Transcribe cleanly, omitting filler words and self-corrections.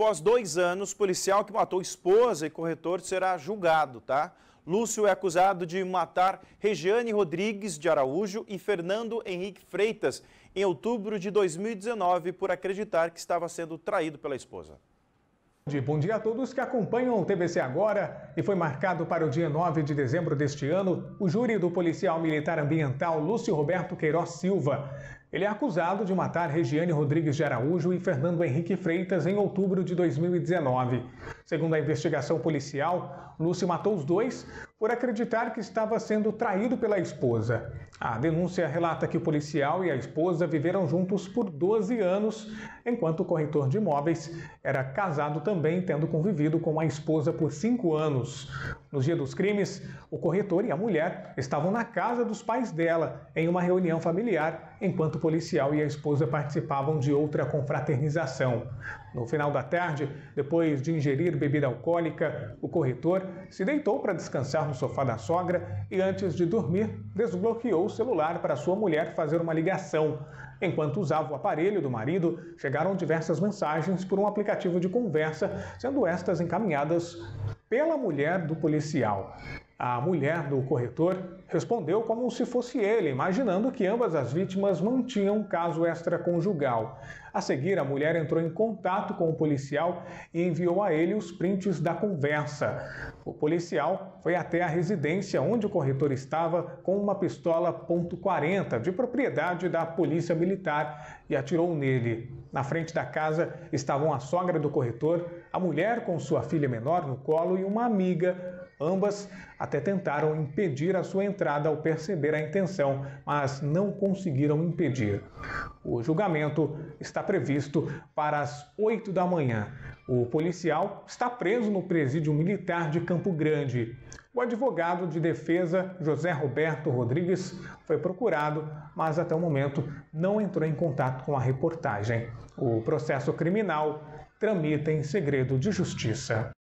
Após 2 anos, policial que matou esposa e corretor será julgado, tá? Lúcio é acusado de matar Regiane Rodrigues de Araújo e Fernando Henrique Freitas em outubro de 2019 por acreditar que estava sendo traído pela esposa. Bom dia a todos que acompanham o TVC Agora. E foi marcado para o dia 9 de dezembro deste ano o júri do policial militar ambiental Lúcio Roberto Queiroz Silva. Ele é acusado de matar Regiane Rodrigues de Araújo e Fernando Henrique Freitas em outubro de 2019. Segundo a investigação policial, Lúcio matou os dois por acreditar que estava sendo traído pela esposa. A denúncia relata que o policial e a esposa viveram juntos por 12 anos, enquanto o corretor de imóveis era casado também, tendo convivido com a esposa por 5 anos. No dia dos crimes, o corretor e a mulher estavam na casa dos pais dela, em uma reunião familiar, enquanto o policial e a esposa participavam de outra confraternização. No final da tarde, depois de ingerir bebida alcoólica, o corretor se deitou para descansar no sofá da sogra e, antes de dormir, desbloqueou o celular para sua mulher fazer uma ligação. Enquanto usava o aparelho do marido, chegaram diversas mensagens por um aplicativo de conversa, sendo estas encaminhadas pela mulher do policial. A mulher do corretor respondeu como se fosse ele, imaginando que ambas as vítimas mantinham um caso extraconjugal. A seguir, a mulher entrou em contato com o policial e enviou a ele os prints da conversa. O policial foi até a residência onde o corretor estava com uma pistola .40 de propriedade da Polícia Militar e atirou nele. Na frente da casa estavam a sogra do corretor, a mulher com sua filha menor no colo e uma amiga. Ambas até tentaram impedir a sua entrada ao perceber a intenção, mas não conseguiram impedir. O julgamento está previsto para as 8 da manhã. O policial está preso no presídio militar de Campo Grande. O advogado de defesa, José Roberto Rodrigues, foi procurado, mas até o momento não entrou em contato com a reportagem. O processo criminal tramita em segredo de justiça.